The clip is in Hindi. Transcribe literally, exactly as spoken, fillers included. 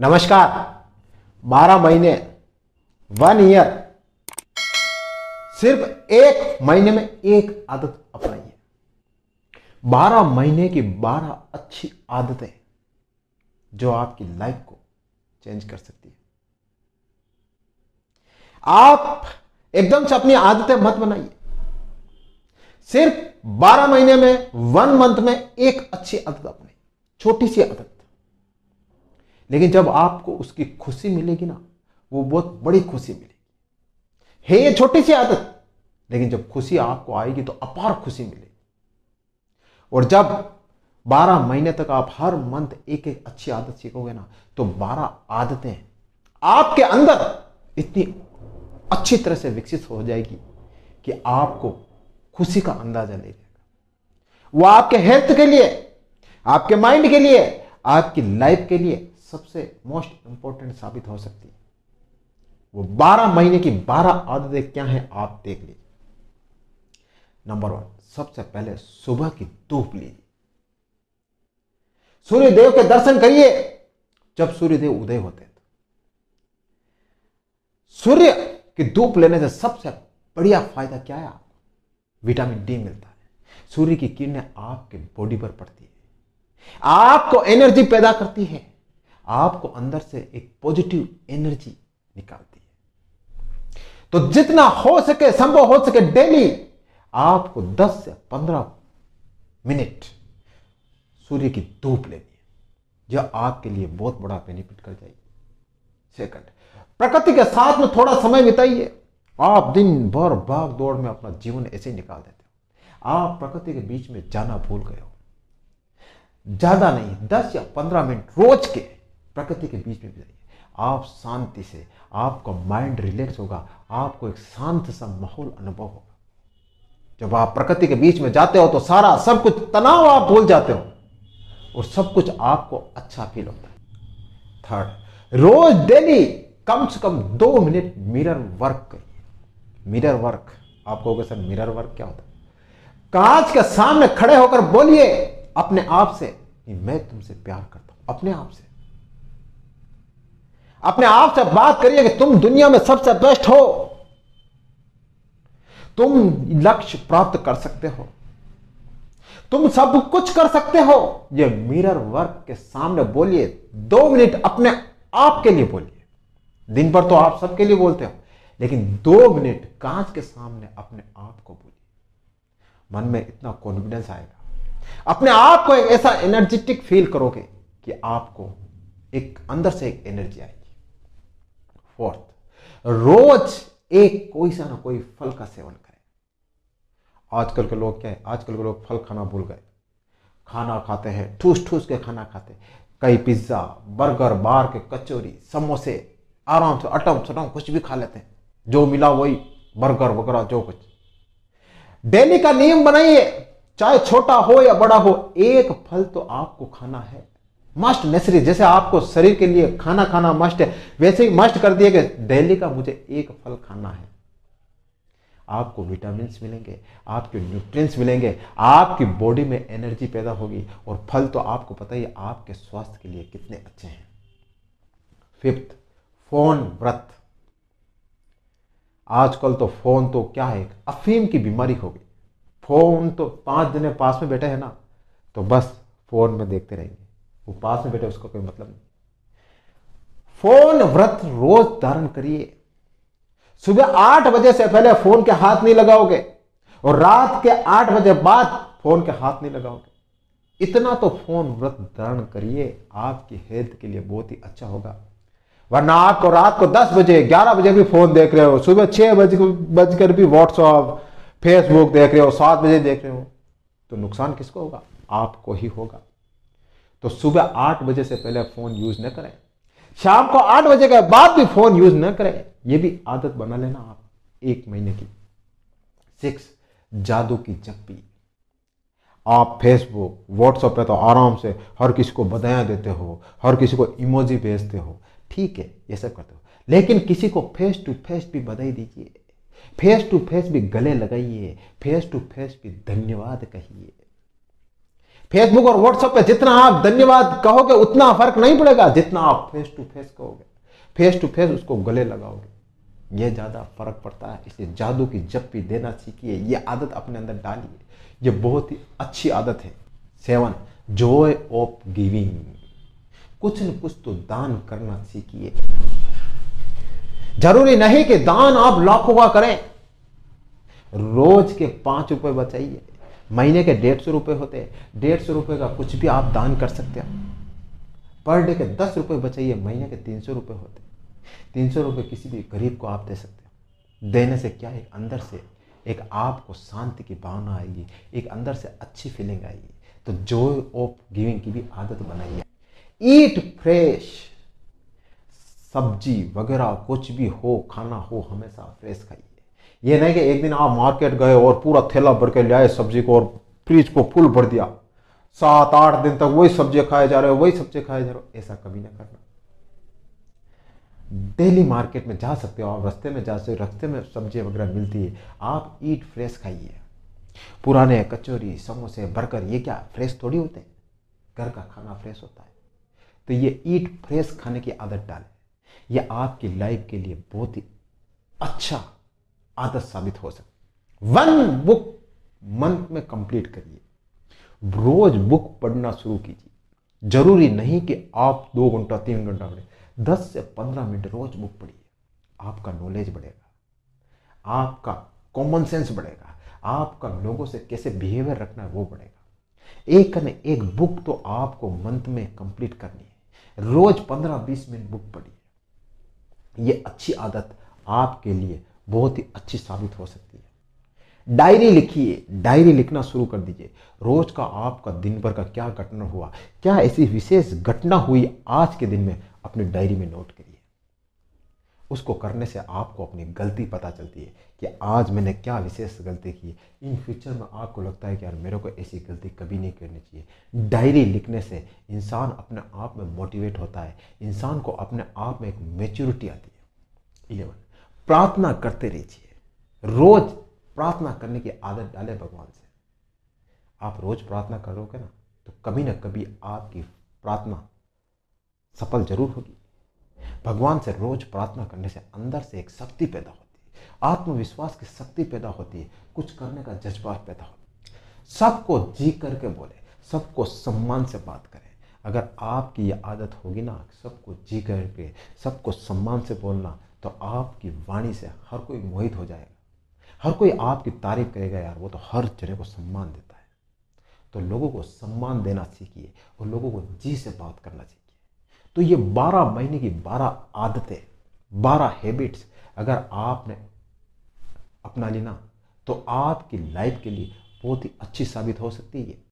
नमस्कार। बारह महीने वन ईयर, सिर्फ एक महीने में एक आदत अपनाइए। बारह महीने की बारह अच्छी आदतें जो आपकी लाइफ को चेंज कर सकती है। आप एकदम से अपनी आदतें मत बनाइए, सिर्फ बारह महीने में वन मंथ में एक अच्छी आदत अपनाइए, छोटी सी आदत। लेकिन जब आपको उसकी खुशी मिलेगी ना, वो बहुत बड़ी खुशी मिलेगी। है ये छोटी सी आदत, लेकिन जब खुशी आपको आएगी तो अपार खुशी मिलेगी। और जब बारह महीने तक आप हर मंथ एक एक अच्छी आदत सीखोगे ना, तो बारह आदतें आपके अंदर इतनी अच्छी तरह से विकसित हो जाएगी कि आपको खुशी का अंदाजा नहीं रहेगा। वो आपके हेल्थ के लिए, आपके माइंड के लिए, आपकी लाइफ के लिए सबसे मोस्ट इंपॉर्टेंट साबित हो सकती है। वो बारह महीने की बारह आदतें क्या हैं आप देख लीजिए। नंबर वन, सबसे पहले सुबह की धूप लीजिए, सूर्यदेव के दर्शन करिए। जब सूर्यदेव उदय होते हैं, सूर्य की धूप लेने से सबसे बढ़िया फायदा क्या है, आपको विटामिन डी मिलता है। सूर्य की किरणें आपके बॉडी पर पड़ती है, आपको एनर्जी पैदा करती है, आपको अंदर से एक पॉजिटिव एनर्जी निकालती है। तो जितना हो सके, संभव हो सके, डेली आपको दस से पंद्रह मिनट सूर्य की धूप लेनी है, जो आपके लिए बहुत बड़ा बेनिफिट कर जाएगी। सेकंड, प्रकृति के साथ में थोड़ा समय बिताइए। आप दिन भर भाग दौड़ में अपना जीवन ऐसे ही निकाल देते हो, आप प्रकृति के बीच में जाना भूल गए हो। ज्यादा नहीं, दस या पंद्रह मिनट रोज के प्रकृति के बीच में बिताइए। आप शांति से, आपका माइंड रिलैक्स होगा, आपको एक शांत सा माहौल अनुभव होगा। जब आप प्रकृति के बीच में जाते हो तो सारा सब कुछ तनाव आप भूल जाते हो और सब कुछ आपको अच्छा फील होता है। थर्ड, रोज डेली कम से कम दो मिनट मिरर वर्क करिए। मिरर वर्क, आप कहोगे सर मिरर वर्क क्या होता है? कांच के सामने खड़े होकर बोलिए अपने आप से, मैं तुमसे प्यार करता हूं। अपने आप से, अपने आप से बात करिए कि तुम दुनिया में सबसे बेस्ट हो, तुम लक्ष्य प्राप्त कर सकते हो, तुम सब कुछ कर सकते हो। ये मिरर वर्क के सामने बोलिए, दो मिनट अपने आप के लिए बोलिए। दिन भर तो आप सबके लिए बोलते हो, लेकिन दो मिनट कांच के सामने अपने आप को बोलिए। मन में इतना कॉन्फिडेंस आएगा, अपने आप को एक ऐसा एनर्जेटिक फील करोगे कि आपको एक अंदर से एक एनर्जी आएगी। फोर्थ, रोज एक कोई सा ना कोई फल का सेवन करें। आजकल के लोग क्या है, आजकल के लोग फल खाना भूल गए। खाना खाते हैं, ठूस ठूस के खाना खाते हैं। कई पिज्जा, बर्गर, बार के कचौरी, समोसे, आराम से अटम सटम कुछ भी खा लेते हैं, जो मिला वही बर्गर वगैरह जो कुछ। डेली का नियम बनाइए, चाहे छोटा हो या बड़ा हो, एक फल तो आपको खाना है, मस्ट नेसेसरी। जैसे आपको शरीर के लिए खाना खाना मस्ट है, वैसे ही मस्ट कर दिया कि डेली का मुझे एक फल खाना है। आपको विटामिन मिलेंगे, आपके न्यूट्रिएंट्स मिलेंगे, आपकी बॉडी में एनर्जी पैदा होगी। और फल तो आपको पता ही आपके स्वास्थ्य के लिए कितने अच्छे हैं। फिफ्थ, फोन व्रत। आजकल तो फोन तो क्या है, अफीम की बीमारी हो गई। फोन तो पांच जने पास में बैठे हैं ना, तो बस फोन में देखते रहेंगे। वो पास में बैठे उसका कोई मतलब नहीं। फोन व्रत रोज धारण करिए। सुबह आठ बजे से पहले फोन के हाथ नहीं लगाओगे और रात के आठ बजे बाद फोन के हाथ नहीं लगाओगे। इतना तो फोन व्रत धारण करिए, आपकी हेल्थ के लिए बहुत ही अच्छा होगा। वरना आपको रात को दस बजे ग्यारह बजे भी फोन देख रहे हो, सुबह छह बज बजकर भी व्हाट्सअप फेसबुक देख रहे हो, सात बजे देख रहे हो, तो नुकसान किसको होगा? आपको ही होगा। तो सुबह आठ बजे से पहले फोन यूज न करें, शाम को आठ बजे के बाद भी फोन यूज न करें। ये भी आदत बना लेना आप एक महीने की। सिक्स, जादू की जप्पी। आप फेसबुक व्हाट्सएप पे तो आराम से हर किसी को बधाइयाँ देते हो, हर किसी को इमोजी भेजते हो, ठीक है, ये सब करते हो, लेकिन किसी को फेस टू फेस भी बधाई दीजिए, फेस टू फेस भी गले लगाइए, फेस टू फेस भी धन्यवाद कहिए, फेसबुक और व्हाट्सएप पे जितना आप धन्यवाद कहोगे उतना फर्क नहीं पड़ेगा जितना आप फेस टू फेस कहोगे, फेस टू फेस उसको गले लगाओगे, ये ज़्यादा फर्क पड़ता है। इसलिए जादू की जप्पी देना सीखिए, ये आदत अपने अंदर डालिए, ये बहुत ही अच्छी आदत है। सेवन, जॉय ऑफ गिविंग, कुछ न कुछ तो दान करना सीखिए। जरूरी नहीं कि दान आप लाखों का करें, रोज के पांच रुपए बचाइए, महीने के डेढ़ सौ रुपये होते हैं, डेढ़ सौ रुपये का कुछ भी आप दान कर सकते हो। पर डे के दस रुपये बचाइए, महीने के तीन सौ रुपये होते हैं, तीन सौ रुपये किसी भी गरीब को आप दे सकते हो। देने से क्या है, अंदर से एक आपको शांति की भावना आएगी, एक अंदर से अच्छी फीलिंग आएगी। तो जॉय ऑफ गिविंग की भी आदत बनाइए। ईट फ्रेश, सब्जी वगैरह कुछ भी हो, खाना हो, हमेशा फ्रेश खाइए। ये नहीं कि एक दिन आप मार्केट गए और पूरा थैला भर के ले आए सब्जी को और फ्रिज को फुल भर दिया, सात आठ दिन तक वही सब्जी खाए जा रहे हो, वही सब्जी खाए जा रहे हो, ऐसा कभी ना करना। डेली मार्केट में जा सकते हो आप, रास्ते में जा सकते हो, रास्ते में सब्जी वगैरह मिलती है, आप ईट फ्रेश खाइए। पुराने कचौरी, समोसे, बर्गर, ये क्या फ्रेश थोड़ी होते हैं, घर का खाना फ्रेश होता है। तो ये ईट फ्रेश खाने की आदत डालें, यह आपकी लाइफ के लिए बहुत ही अच्छा आदत साबित हो सकती। वन बुक मंथ में कंप्लीट करिए, रोज बुक पढ़ना शुरू कीजिए। जरूरी नहीं कि आप दो घंटा तीन घंटा पढ़े, दस से पंद्रह मिनट रोज बुक पढ़िए, आपका नॉलेज बढ़ेगा, आपका कॉमन सेंस बढ़ेगा, आपका लोगों से कैसे बिहेवियर रखना है वो बढ़ेगा। एक न एक बुक तो आपको मंथ में कंप्लीट करनी है, रोज पंद्रह बीस मिनट बुक पढ़िए। ये अच्छी आदत आपके लिए बहुत ही अच्छी साबित हो सकती है। डायरी लिखिए, डायरी लिखना शुरू कर दीजिए। रोज का आपका दिन भर का क्या घटना हुआ, क्या ऐसी विशेष घटना हुई आज के दिन में, अपनी डायरी में नोट करिए। उसको करने से आपको अपनी गलती पता चलती है कि आज मैंने क्या विशेष गलती की। इन फ्यूचर में आपको लगता है कि यार मेरे को ऐसी गलती कभी नहीं करनी चाहिए। डायरी लिखने से इंसान अपने आप में मोटिवेट होता है, इंसान को अपने आप में एक मैच्योरिटी आती है। इलेवन, प्रार्थना करते रहिए, रोज प्रार्थना करने की आदत डालें भगवान से। आप रोज प्रार्थना करोगे ना तो कभी ना कभी आपकी प्रार्थना सफल जरूर होगी। भगवान से रोज प्रार्थना करने से अंदर से एक शक्ति पैदा होती है, आत्मविश्वास की शक्ति पैदा होती है, कुछ करने का जज्बा पैदा होता है। सबको जी करके बोले, सबको सम्मान से बात करें। अगर आपकी ये आदत होगी ना, सबको जी करके सबको सम्मान से बोलना, तो आपकी वाणी से हर कोई मोहित हो जाएगा, हर कोई आपकी तारीफ करेगा। यार वो तो हर जने को सम्मान देता है। तो लोगों को सम्मान देना सीखिए और लोगों को जी से बात करना सीखिए। तो ये बारह महीने की बारह आदतें, बारह हैबिट्स अगर आपने अपना ली ना, तो आपकी लाइफ के लिए बहुत ही अच्छी साबित हो सकती है।